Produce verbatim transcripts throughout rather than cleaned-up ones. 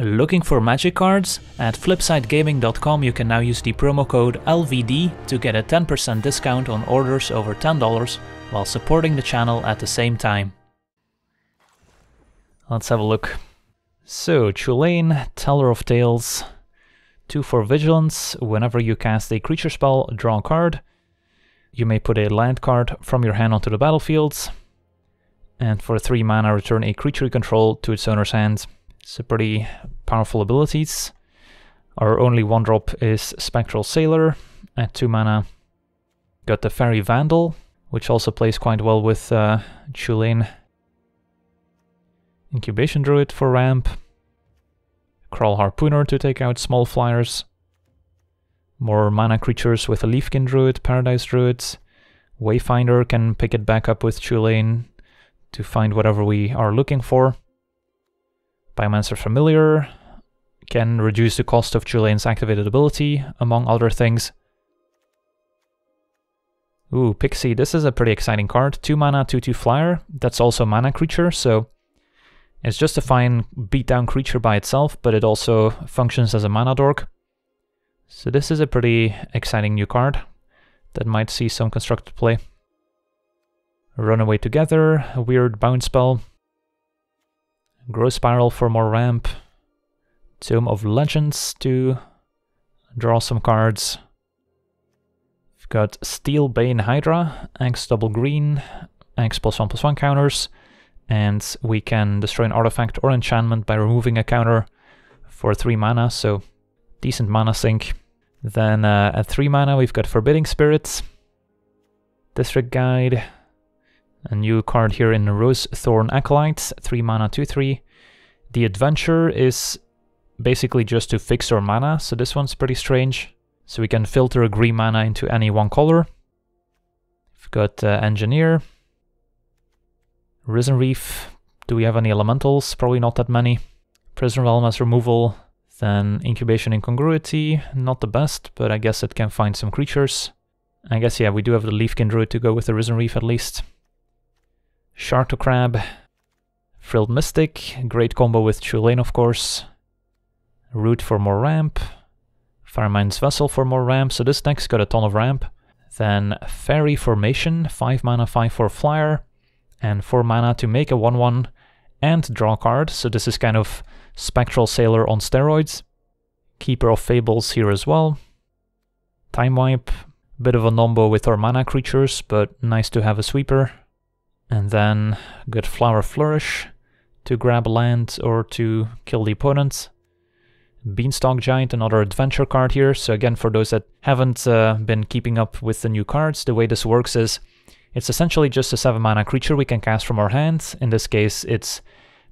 Looking for magic cards? At Flipside gaming dot com you can now use the promo code L V D to get a ten percent discount on orders over ten dollars while supporting the channel at the same time. Let's have a look. So, Chulane, Teller of Tales, two for Vigilance. Whenever you cast a creature spell, draw a card. You may put a land card from your hand onto the battlefield. And for three mana, return a creature you control to its owner's hand. So pretty powerful abilities. Our only one drop is Spectral Sailor at two mana. Got the Fairy Vandal, which also plays quite well with uh, Chulane. Incubation Druid for ramp. Krul Harpooner to take out small flyers. More mana creatures with a Leafkin Druid, Paradise Druid. Wayfinder can pick it back up with Chulane to find whatever we are looking for. Biomancer Familiar can reduce the cost of Chulane's activated ability, among other things. Ooh, Pixie, this is a pretty exciting card. two mana, two two flyer, that's also a mana creature, so it's just a fine beatdown creature by itself, but it also functions as a mana dork. So this is a pretty exciting new card that might see some constructed play. Runaway Together, a weird bounce spell. Grow Spiral for more ramp. Tomb of Legends to draw some cards. We've got Steel Bane Hydra, X double green, X plus one plus one counters, and we can destroy an artifact or enchantment by removing a counter for three mana, so decent mana sink. Then uh, at three mana we've got Forbidding Spirits, District Guide. A new card here in Rose Thorn Acolyte, three mana, two three. The Adventure is basically just to fix our mana, so this one's pretty strange. So we can filter a green mana into any one color. We've got uh, Engineer. Risen Reef. Do we have any elementals? Probably not that many. Prison Realm as removal. Then Incubation Incongruity, not the best, but I guess it can find some creatures. I guess, yeah, we do have the Leafkin Druid to go with the Risen Reef at least. Shard to Crab, Frilled Mystic, great combo with Chulane of course. Root for more ramp, Firemind's Vessel for more ramp, so this deck's got a ton of ramp. Then Fairy Formation, five mana, five four flyer, and four mana to make a one one and draw a card, so this is kind of Spectral Sailor on steroids. Keeper of Fables here as well. Time Wipe, bit of a nombo with our mana creatures, but nice to have a sweeper. And then good Flower Flourish to grab land or to kill the opponent. Beanstalk Giant, another adventure card here. So again, for those that haven't uh, been keeping up with the new cards, the way this works is it's essentially just a seven mana creature we can cast from our hand. In this case, it's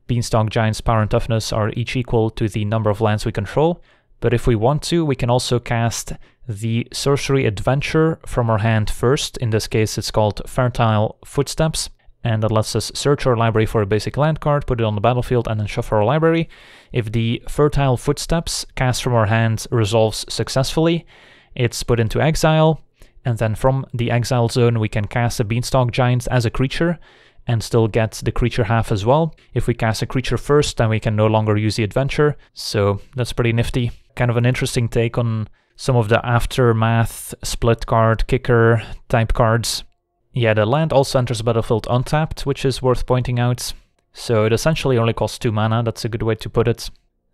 Beanstalk Giant's power and toughness are each equal to the number of lands we control. But if we want to, we can also cast the sorcery adventure from our hand first. In this case, it's called Fertile Footsteps. And that lets us search our library for a basic land card, put it on the battlefield, and then shuffle our library. If the Fertile Footsteps cast from our hand resolves successfully, it's put into exile, and then from the exile zone we can cast a Beanstalk Giant as a creature, and still get the creature half as well. If we cast a creature first, then we can no longer use the adventure, so that's pretty nifty. Kind of an interesting take on some of the aftermath, split card, kicker type cards. Yeah, the land also enters the battlefield untapped, which is worth pointing out. So it essentially only costs two mana, that's a good way to put it.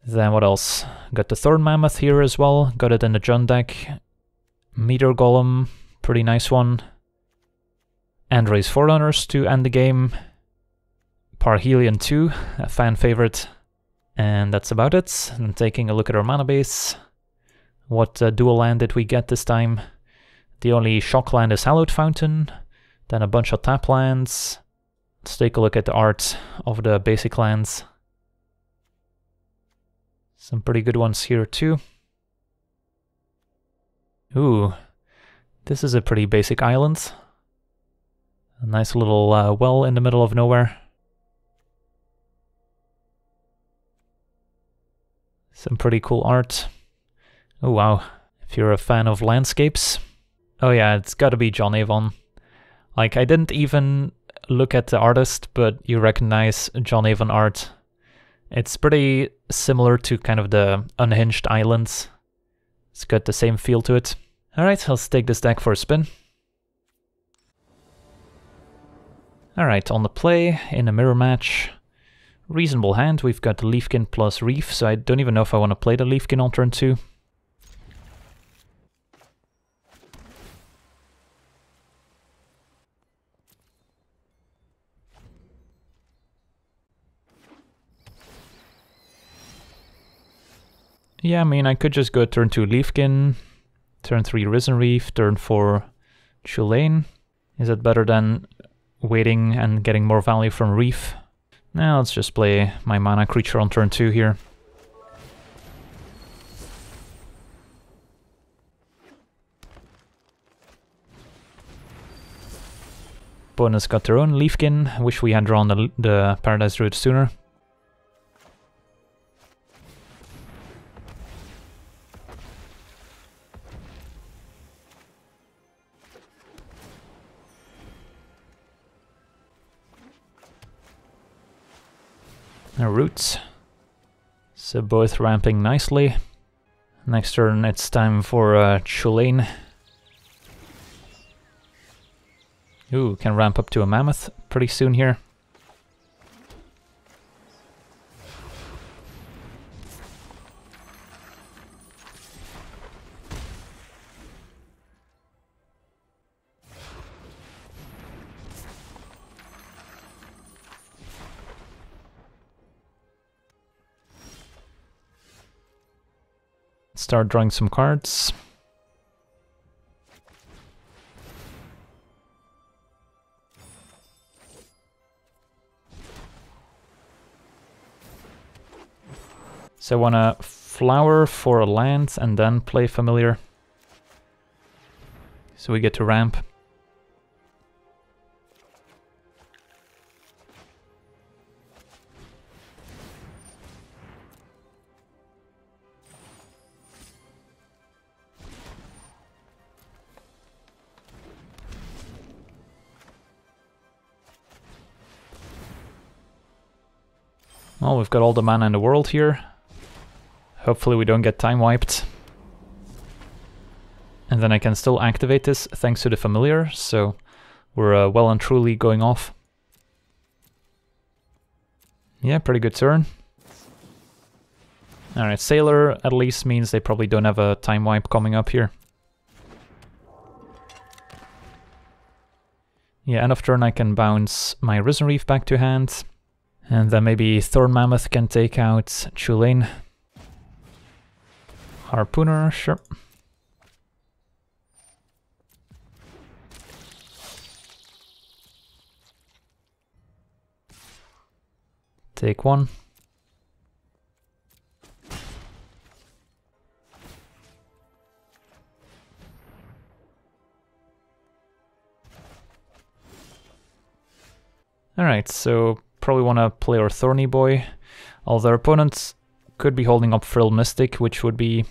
Then what else? Got the Thorn Mammoth here as well, got it in the John deck. Meteor Golem, pretty nice one. And raise Forerunners to end the game. Parhelion two, a fan favorite. And that's about it. And taking a look at our mana base. What uh, dual land did we get this time? The only shock land is Hallowed Fountain. Then a bunch of tap lands. Let's take a look at the art of the basic lands. Some pretty good ones here too. Ooh, this is a pretty basic island. A nice little uh, well in the middle of nowhere. Some pretty cool art. Oh wow, if you're a fan of landscapes. Oh yeah, it's gotta be John Avon. Like, I didn't even look at the artist, but you recognize John Avon art It's pretty similar to kind of the Unhinged Islands. It's got the same feel to it. Alright, let's take this deck for a spin. Alright, on the play, in a mirror match. Reasonable hand, we've got Leafkin plus Reef, so I don't even know if I want to play the Leafkin on turn two. Yeah, I mean, I could just go turn two Leafkin, turn three Risen Reef, turn four Chulane. Is it better than waiting and getting more value from Reef? Now let's just play my mana creature on turn two here. Opponent's got their own Leafkin. Wish we had drawn the, the Paradise Druid sooner. Roots. So both ramping nicely. Next turn it's time for uh, Chulane. Ooh, can ramp up to a Mammoth pretty soon here. Start drawing some cards. So I want to flower for a land and then play Familiar. So we get to ramp. Well, we've got all the mana in the world here. Hopefully we don't get time wiped. And then I can still activate this thanks to the Familiar, so we're uh, well and truly going off. Yeah, pretty good turn. Alright, Sailor at least means they probably don't have a time wipe coming up here. Yeah, end of turn I can bounce my Risen Reef back to hand. And then maybe Thorn Mammoth can take out Chulane. Harpooner, sure. Take one. Alright, so probably want to play our Thorny Boy, although opponents could be holding up Frilled Mystic, which would be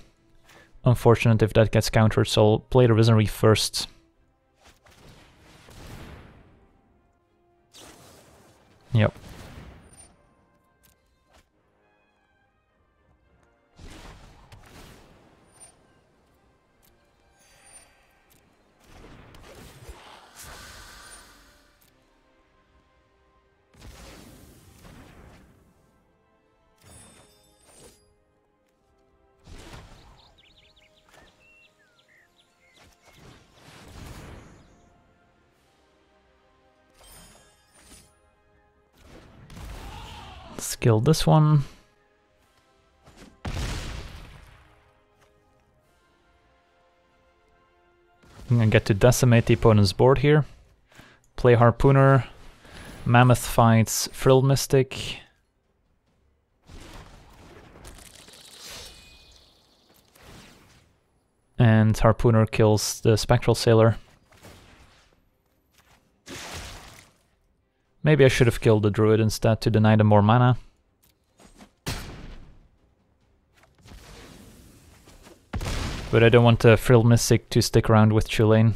unfortunate if that gets countered, so I'll play the Risen Reef first. Yep. Skill this one. I'm gonna get to decimate the opponent's board here. Play Harpooner. Mammoth fights Frilled Mystic. And Harpooner kills the Spectral Sailor. Maybe I should have killed the Druid instead to deny them more mana. But I don't want the Frilled Mystic to stick around with Chulane.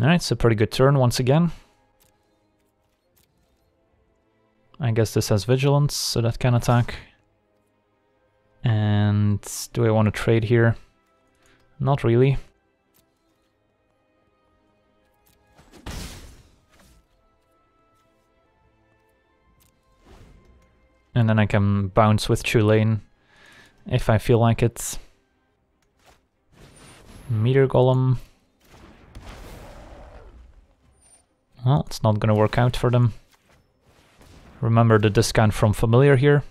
Alright, so pretty good turn once again. I guess this has vigilance, so that can attack. And do I want to trade here? Not really. And then I can bounce with Chulane if I feel like it. Meteor Golem. Well, it's not gonna work out for them. Remember the discount from Familiar here.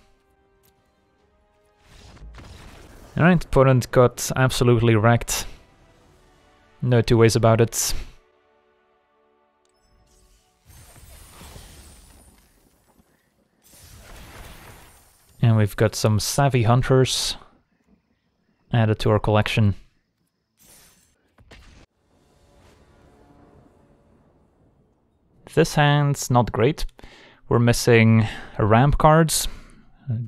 Alright, opponent got absolutely wrecked. No two ways about it. And we've got some Savvy Hunters added to our collection. This hand's not great. We're missing ramp cards.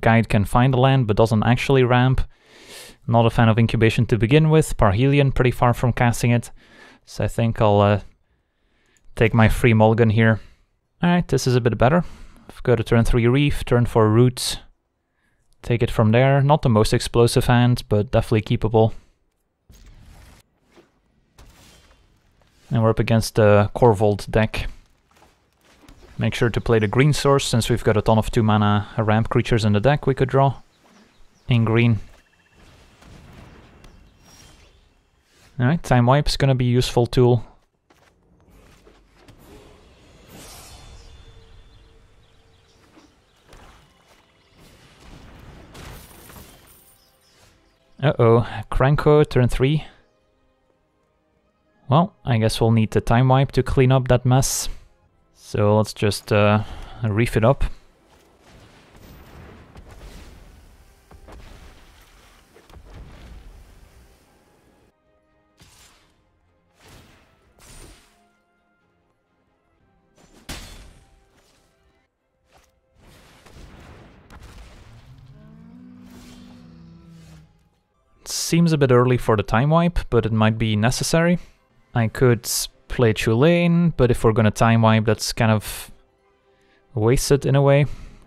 Guide can find the land but doesn't actually ramp. Not a fan of Incubation to begin with. Parhelion pretty far from casting it. So I think I'll uh, take my free mulligan here. Alright, this is a bit better. I've got a turn three Reef, turn four Roots. Take it from there. Not the most explosive hand, but definitely keepable. And we're up against the Korvold deck. Make sure to play the green source, since we've got a ton of two mana ramp creatures in the deck we could draw in green. Alright, Time Wipe's gonna be a useful tool. Uh-oh, Kranko, turn three. Well, I guess we'll need the Time Wipe to clean up that mess. So let's just uh, reef it up. Seems a bit early for the Time Wipe, but it might be necessary. I could play Chulane, but if we're gonna Time Wipe, that's kind of wasted in a way.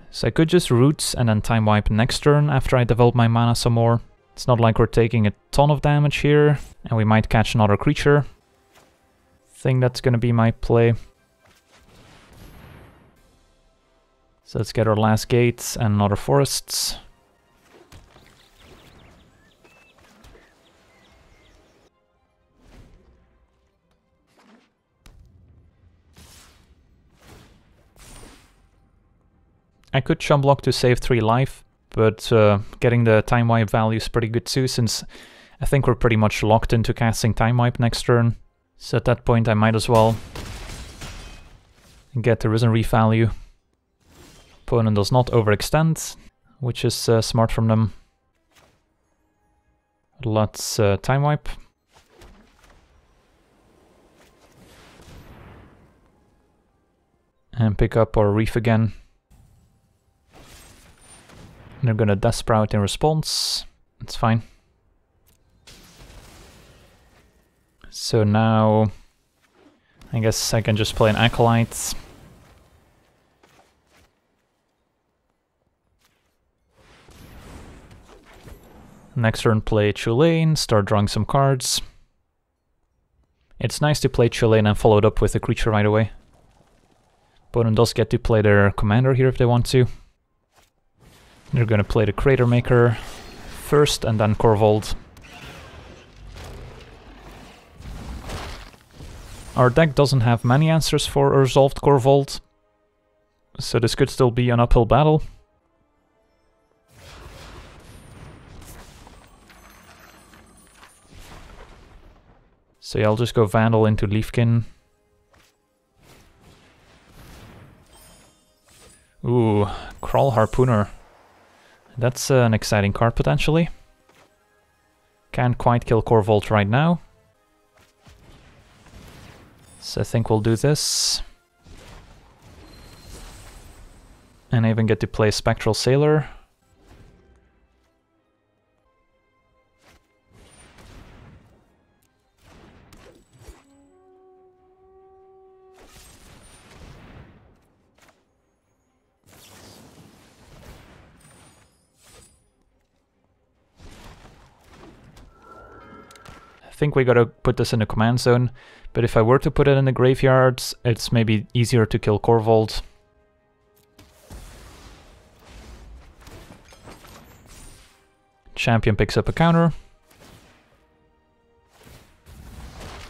So I could just Roots and then Time Wipe next turn after I develop my mana some more. It's not like we're taking a ton of damage here, and we might catch another creature. I think that's gonna be my play. So let's get our last gates and another forests. I could chump block to save three life, but uh, getting the Time Wipe value is pretty good too, since I think we're pretty much locked into casting Time Wipe next turn. So at that point I might as well get the Risen Reef value. Opponent does not overextend, which is uh, smart from them. Let's uh, Time Wipe. And pick up our Reef again. They're gonna Death Sprout in response. It's fine. So now I guess I can just play an Acolyte. Next turn play Chulane, start drawing some cards. It's nice to play Chulane and follow it up with a creature right away. Opponent does get to play their commander here if they want to. They're gonna play the Crater Maker first and then Korvold. Our deck doesn't have many answers for a resolved Korvold, so this could still be an uphill battle. So yeah, I'll just go Vandal into Leafkin. Ooh, Krul Harpooner. That's uh, an exciting card, potentially. Can't quite kill Korvold right now. So I think we'll do this. And I even get to play Spectral Sailor. think we gotta put this in the command zone, but if I were to put it in the graveyards, it's maybe easier to kill Korvold. Champion picks up a counter.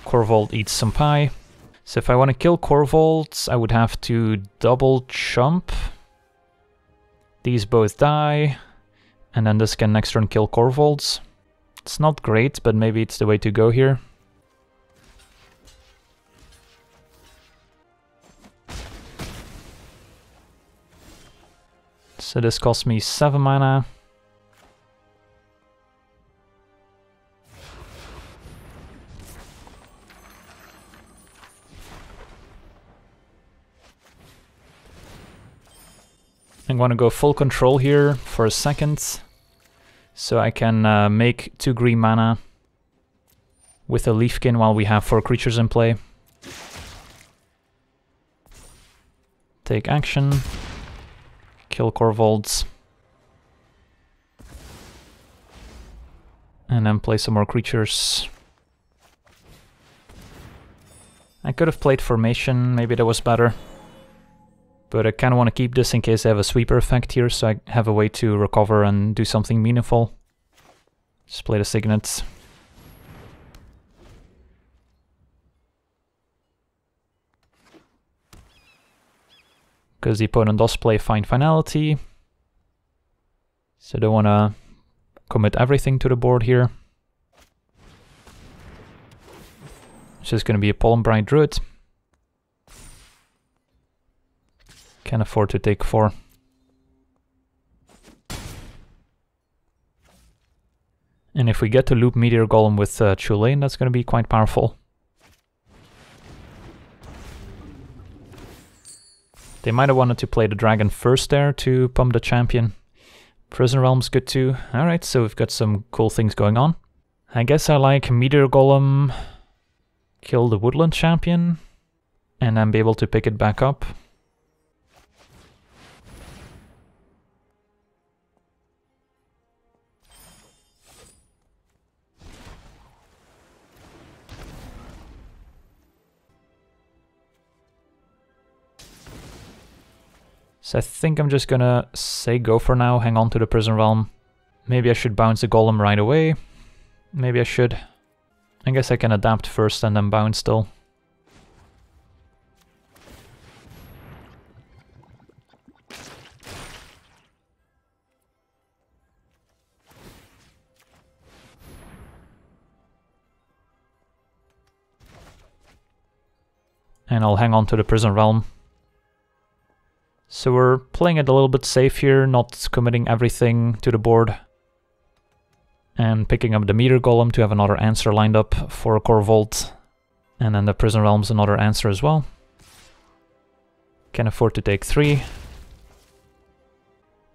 Korvold eats some pie. So if I want to kill Korvold, I would have to double chump. These both die. And then this can next turn kill Korvold. It's not great, but maybe it's the way to go here. So this costs me seven mana. I'm going to go full control here for a second, so I can uh, make two green mana with a Leafkin while we have four creatures in play. Take action, kill Korvold, and then play some more creatures. I could have played Formation, maybe that was better. But I kind of want to keep this in case I have a sweeper effect here, so I have a way to recover and do something meaningful. Just play the Signet. Because the opponent does play Find Finality. So I don't want to commit everything to the board here. It's just going to be a Pollenbright Druid. Can afford to take four. And if we get to loop Meteor Golem with uh, Chulane, that's going to be quite powerful. They might have wanted to play the dragon first there to pump the champion. Prison Realm's good too. Alright, so we've got some cool things going on. I guess I like Meteor Golem, kill the Woodland champion, and then be able to pick it back up. So I think I'm just gonna say go for now, hang on to the Prison Realm. Maybe I should bounce the Golem right away. Maybe I should. I guess I can adapt first and then bounce still. And I'll hang on to the Prison Realm. So we're playing it a little bit safe here, not committing everything to the board. And picking up the Meteor Golem to have another answer lined up for Korvold. And then the Prison Realm's another answer as well. Can afford to take three.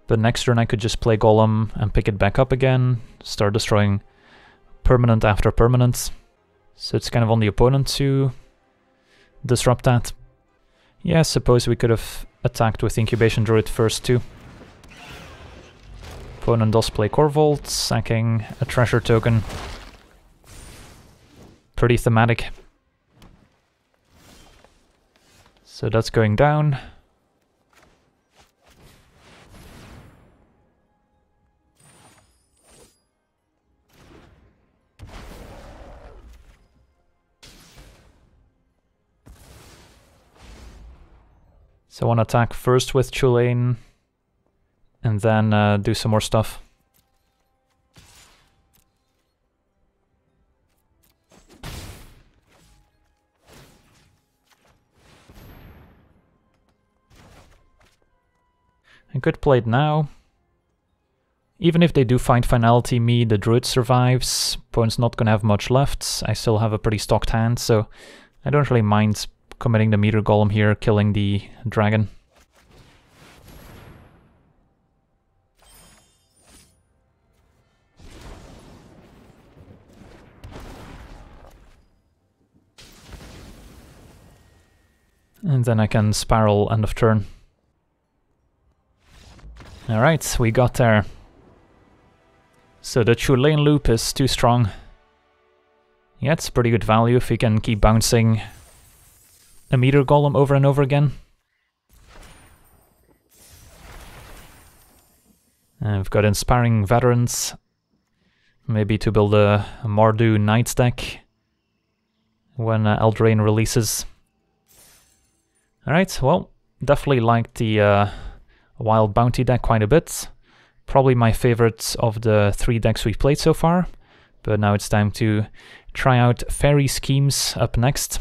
But next turn I could just play Golem and pick it back up again. Start destroying permanent after permanent. So it's kind of on the opponent to disrupt that. Yeah, I suppose we could have attacked with Incubation Druid first too. Opponent does play Korvold, sacking a treasure token. Pretty thematic. So that's going down. So I want to attack first with Chulane, and then uh, do some more stuff. I could play it now. Even if they do find Finality me, the Druid survives. Opponent's not going to have much left. I still have a pretty stocked hand, so I don't really mind committing the Meteor Golem here, killing the dragon. And then I can spiral end of turn. Alright, we got there. So the Chulane loop is too strong. Yeah, it's pretty good value if you can keep bouncing a Meteor Golem over and over again. And we've got Inspiring Veterans, maybe to build a Mardu Knights deck when uh, Eldraine releases. Alright, well, definitely liked the uh, Wild Bounty deck quite a bit. Probably my favorite of the three decks we've played so far, but now it's time to try out Fairy Schemes up next.